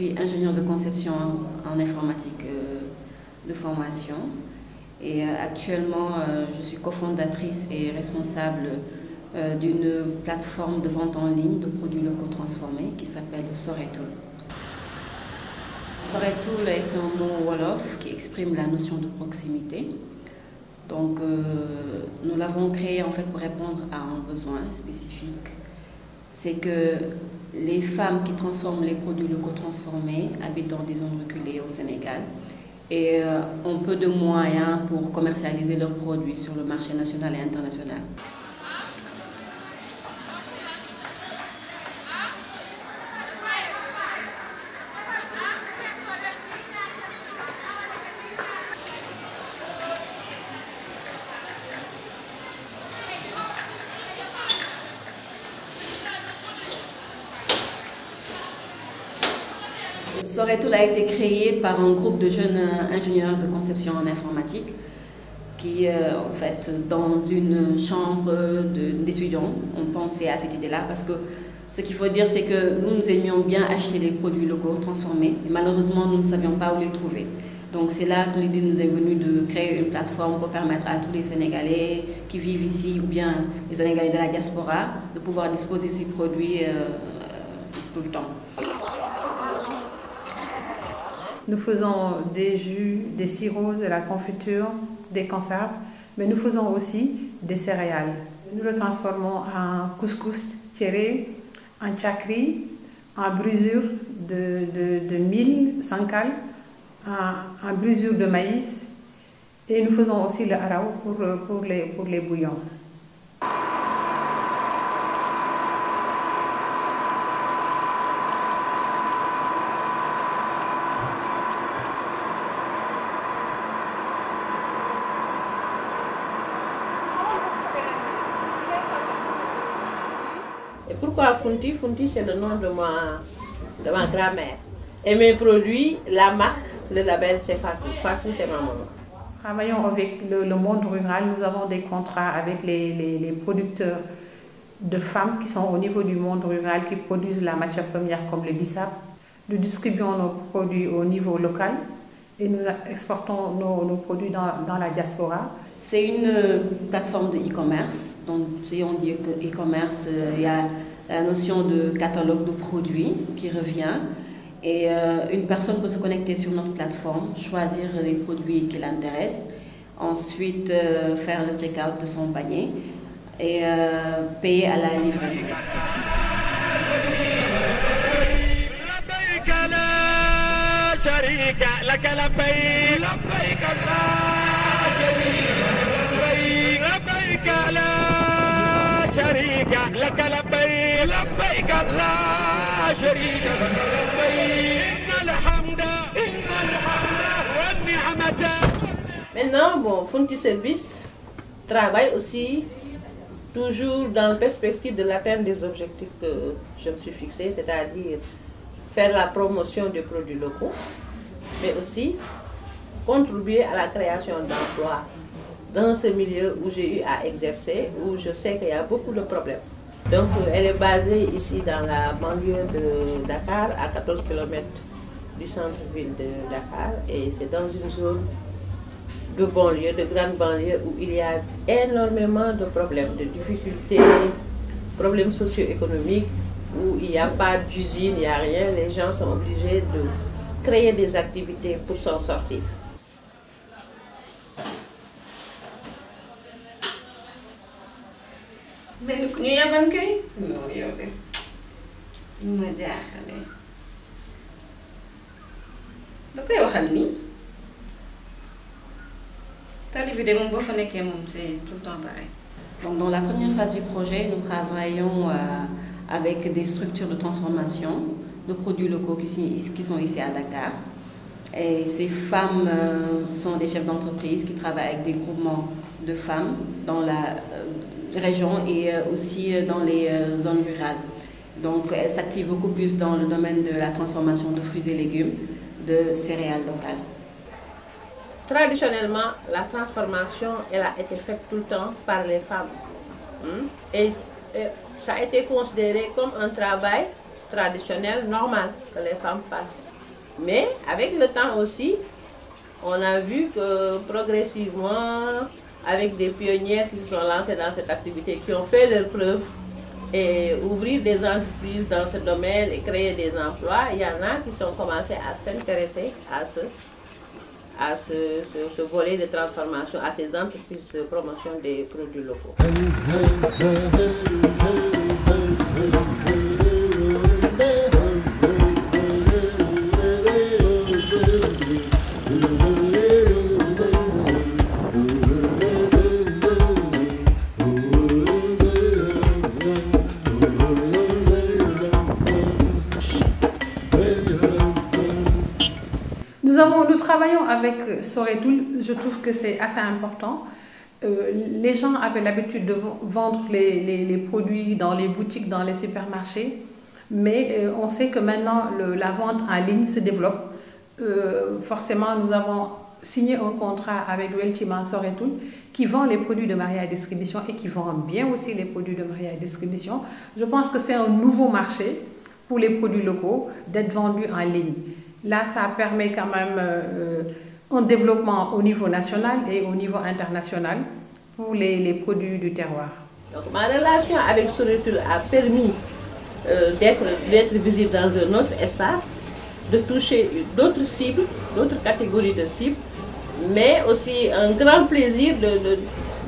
suis ingénieure de conception en informatique de formation. Et actuellement, je suis cofondatrice et responsable d'une plateforme de vente en ligne de produits locaux transformés qui s'appelle Soretul. Soretul est un mot wolof qui exprime la notion de proximité. Donc, nous l'avons créé en fait pour répondre à un besoin spécifique. C'est que les femmes qui transforment les produits locaux transformés habitent dans des zones reculées au Sénégal et ont peu de moyens pour commercialiser leurs produits sur le marché national et international. Soretul a été créé par un groupe de jeunes ingénieurs de conception en informatique qui, en fait, dans une chambre d'étudiants, ont pensé à cette idée-là parce que ce qu'il faut dire, c'est que nous aimions bien acheter les produits locaux transformés. Et malheureusement, nous ne savions pas où les trouver. Donc c'est là que l'idée nous est venue de créer une plateforme pour permettre à tous les Sénégalais qui vivent ici ou bien les Sénégalais de la diaspora de pouvoir disposer de ces produits tout le temps. Nous faisons des jus, des sirops, de la confiture, des conserves, mais nous faisons aussi des céréales. Nous le transformons en couscous tchéré, en chakri, en brisure de mil, sankal, en brisure de maïs. Et nous faisons aussi le harao pour les bouillons. Pourquoi Funti? Funti, c'est le nom de ma grand-mère. Et mes produits, la marque, le label, c'est Fatou. Fatou, c'est ma maman. Travaillons avec le monde rural. Nous avons des contrats avec les producteurs de femmes qui sont au niveau du monde rural, qui produisent la matière première comme le bissap. Nous distribuons nos produits au niveau local et nous exportons nos produits dans la diaspora. C'est une plateforme de e-commerce. Donc, si on dit que e-commerce, il y a la notion de catalogue de produits qui revient. Et une personne peut se connecter sur notre plateforme, choisir les produits qui l'intéressent, ensuite faire le check-out de son panier et payer à la livraison. Maintenant, bon, Funti Service travaille aussi toujours dans la perspective de l'atteinte des objectifs que je me suis fixé, c'est-à-dire faire la promotion des produits locaux, mais aussi contribuer à la création d'emplois dans ce milieu où j'ai eu à exercer, où je sais qu'il y a beaucoup de problèmes. Donc elle est basée ici dans la banlieue de Dakar, à 14 km du centre-ville de Dakar, et c'est dans une zone de banlieue, de grande banlieue, où il y a énormément de problèmes, de difficultés, problèmes socio-économiques, où il n'y a pas d'usine, il n'y a rien, les gens sont obligés de créer des activités pour s'en sortir. Mais nous avons dit non, nous avons dit dans la première phase du projet, nous travaillons avec des structures de transformation de produits locaux qui sont ici à Dakar. Et ces femmes sont des chefs d'entreprise qui travaillent avec des groupements de femmes dans la région et aussi dans les zones rurales. Donc elle s'active beaucoup plus dans le domaine de la transformation de fruits et légumes, de céréales locales. Traditionnellement, la transformation, elle a été faite tout le temps par les femmes. Et ça a été considéré comme un travail traditionnel normal que les femmes fassent. Mais avec le temps aussi, on a vu que progressivement, avec des pionnières qui se sont lancées dans cette activité, qui ont fait leurs preuves, et ouvrir des entreprises dans ce domaine et créer des emplois, il y en a qui sont commencé à s'intéresser à ce volet de transformation, à ces entreprises de promotion des produits locaux. Nous travaillons avec Soretoul, je trouve que c'est assez important. Les gens avaient l'habitude de vendre les produits dans les boutiques, dans les supermarchés, mais on sait que maintenant la vente en ligne se développe. Forcément, nous avons signé un contrat avec Welty Mansour et tout, qui vend les produits de Maria Distribution et qui vend bien aussi les produits de Maria Distribution. Je pense que c'est un nouveau marché pour les produits locaux d'être vendus en ligne. Là, ça permet quand même un développement au niveau national et au niveau international pour les produits du terroir. Donc, ma relation avec Soretoul a permis d'être visible dans un autre espace, de toucher d'autres cibles, d'autres catégories de cibles, mais aussi un grand plaisir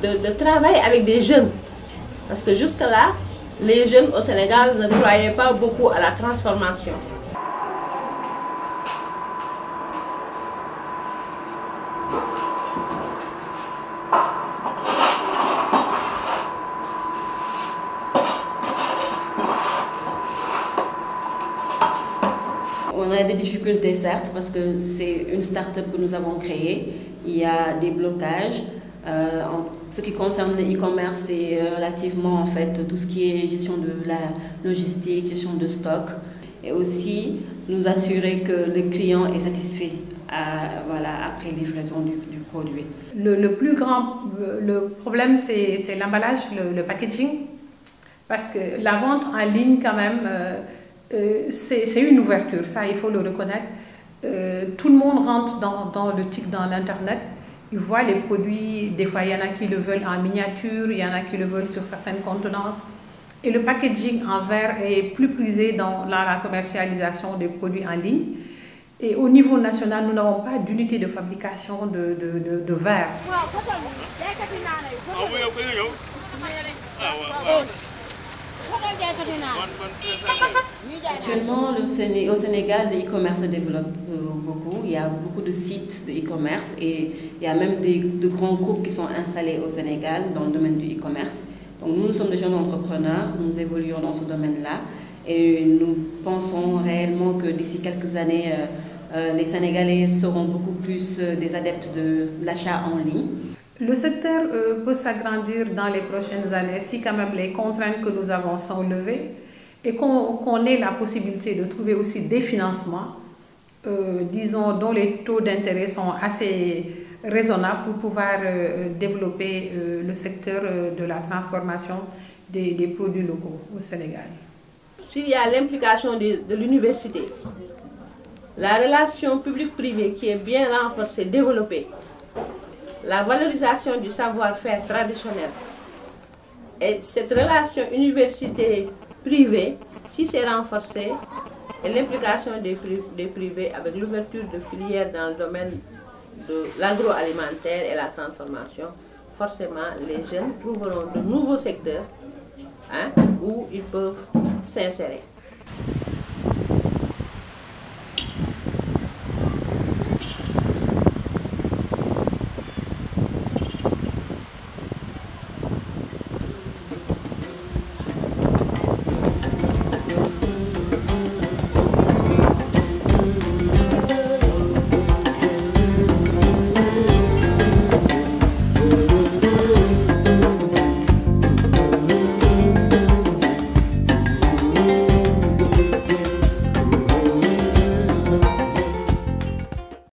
de travailler avec des jeunes. Parce que jusque-là, les jeunes au Sénégal ne croyaient pas beaucoup à la transformation. On a des difficultés certes parce que c'est une start-up que nous avons créée. Il y a des blocages. Ce qui concerne le e-commerce, c'est relativement en fait tout ce qui est gestion de la logistique, gestion de stock et aussi nous assurer que le client est satisfait après livraison du produit. Le problème c'est l'emballage, le packaging parce que la vente en ligne quand même c'est une ouverture, ça il faut le reconnaître. Tout le monde rentre dans le TIC, dans l'internet, il voit les produits, des fois il y en a qui le veulent en miniature, il y en a qui le veulent sur certaines contenances. Et le packaging en verre est plus prisé dans la commercialisation des produits en ligne. Et au niveau national, nous n'avons pas d'unité de fabrication de verre. Actuellement, au Sénégal, le e-commerce se développe beaucoup. Il y a beaucoup de sites de e-commerce et il y a même de grands groupes qui sont installés au Sénégal dans le domaine du e-commerce. Donc nous sommes des jeunes entrepreneurs, nous évoluons dans ce domaine-là et nous pensons réellement que d'ici quelques années, les Sénégalais seront beaucoup plus des adeptes de l'achat en ligne. Le secteur peut s'agrandir dans les prochaines années si quand même les contraintes que nous avons sont levées et qu'on ait la possibilité de trouver aussi des financements, disons, dont les taux d'intérêt sont assez raisonnables pour pouvoir développer le secteur de la transformation des produits locaux au Sénégal. S'il y a l'implication de l'université, la relation public-privé qui est bien renforcée, développée, la valorisation du savoir-faire traditionnel. Et cette relation université-privée, si c'est renforcée, et l'implication des privés avec l'ouverture de filières dans le domaine de l'agroalimentaire et la transformation, forcément les jeunes trouveront de nouveaux secteurs où ils peuvent s'insérer.